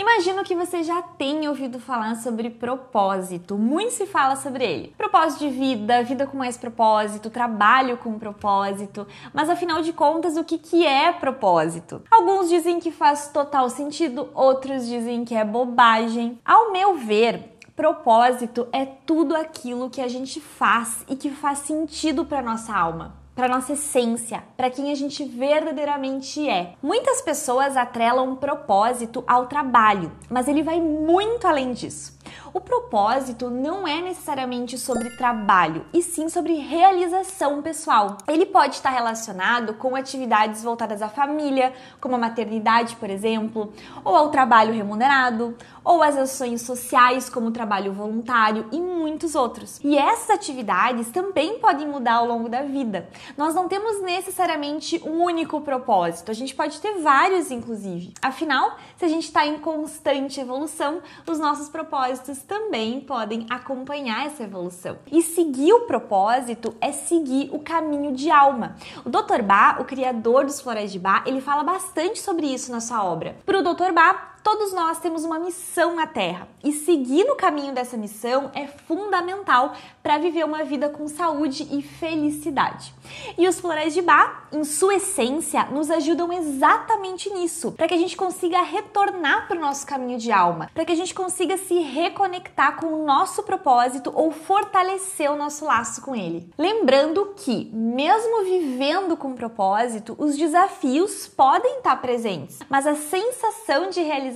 Imagino que você já tenha ouvido falar sobre propósito, muito se fala sobre ele. Propósito de vida, vida com mais propósito, trabalho com propósito, mas afinal de contas o que é propósito? Alguns dizem que faz total sentido, outros dizem que é bobagem. Ao meu ver, propósito é tudo aquilo que a gente faz e que faz sentido para nossa alma, para nossa essência, para quem a gente verdadeiramente é. Muitas pessoas atrelam um propósito ao trabalho, mas ele vai muito além disso. O propósito não é necessariamente sobre trabalho, e sim sobre realização pessoal. Ele pode estar relacionado com atividades voltadas à família, como a maternidade, por exemplo, ou ao trabalho remunerado, ou às ações sociais, como o trabalho voluntário e muitos outros. E essas atividades também podem mudar ao longo da vida. Nós não temos necessariamente um único propósito, a gente pode ter vários, inclusive. Afinal, se a gente está em constante evolução, os nossos propósitos também podem acompanhar essa evolução. E seguir o propósito é seguir o caminho de alma. O Dr. Bach, o criador dos Florais de Bach, ele fala bastante sobre isso na sua obra. Para o Dr. Bach, todos nós temos uma missão na Terra e seguir no caminho dessa missão é fundamental para viver uma vida com saúde e felicidade. E os Florais de Bach, em sua essência, nos ajudam exatamente nisso, para que a gente consiga retornar para o nosso caminho de alma, para que a gente consiga se reconectar com o nosso propósito ou fortalecer o nosso laço com ele. Lembrando que, mesmo vivendo com propósito, os desafios podem estar presentes, mas a sensação de realização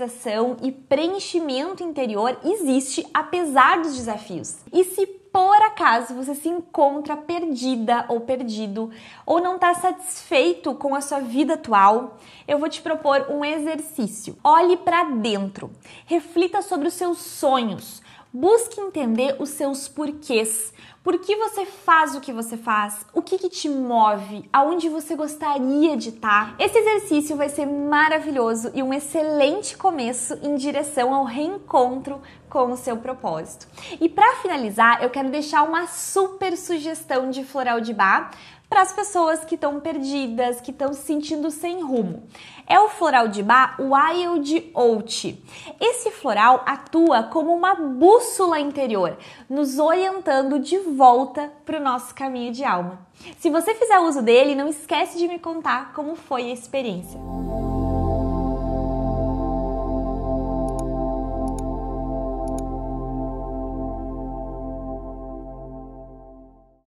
e preenchimento interior existe apesar dos desafios. E se por acaso você se encontra perdida ou perdido ou não está satisfeito com a sua vida atual, eu vou te propor um exercício. Olhe para dentro, reflita sobre os seus sonhos, busque entender os seus porquês. Por que você faz o que você faz? O que te move? Aonde você gostaria de estar? Esse exercício vai ser maravilhoso e um excelente começo em direção ao reencontro com o seu propósito. E para finalizar, eu quero deixar uma super sugestão de floral de Bach para as pessoas que estão perdidas, que estão se sentindo sem rumo. É o floral de Bach Wild Oat. Esse floral atua como uma bússola interior, nos orientando de volta para o nosso caminho de alma. Se você fizer uso dele, não esquece de me contar como foi a experiência.